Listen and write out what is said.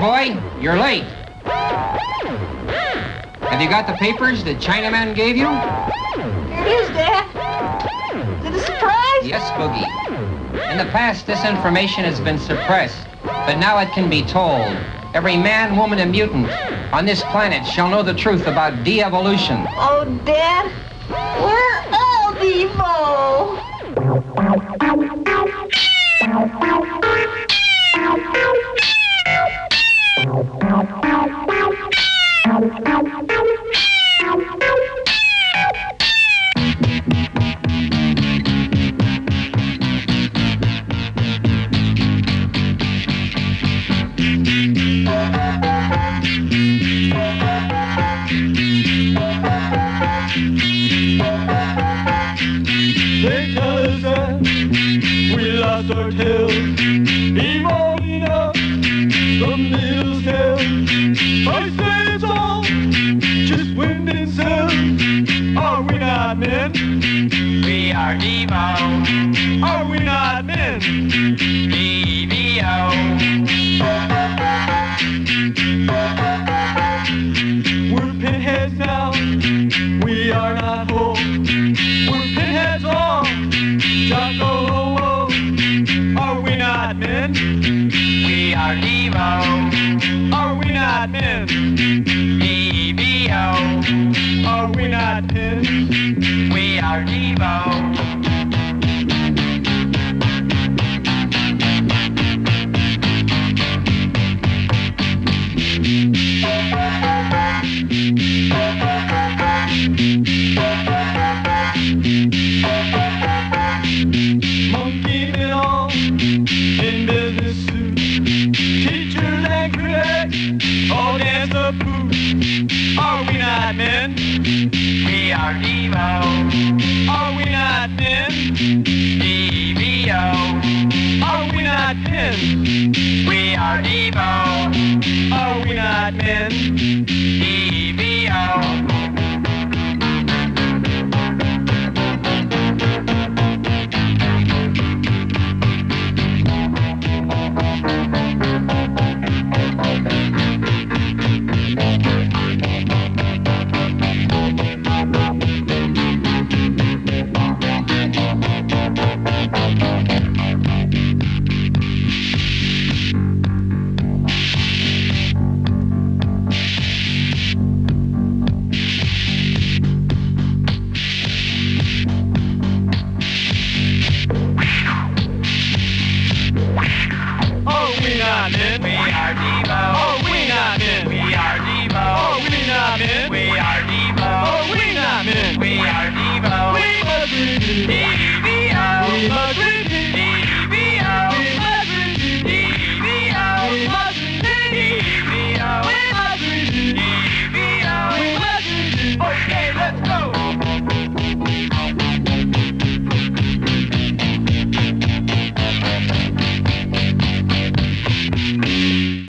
Boy, you're late. Have you got the papers the Chinaman gave you? Here it is, Dad. Is it a surprise? Yes, Boogie. In the past, this information has been suppressed, but now it can be told. Every man, woman, and mutant on this planet shall know the truth about de-evolution. Oh, Dad, we're all de-evo. We are Devo. We are Devo. We are Devo.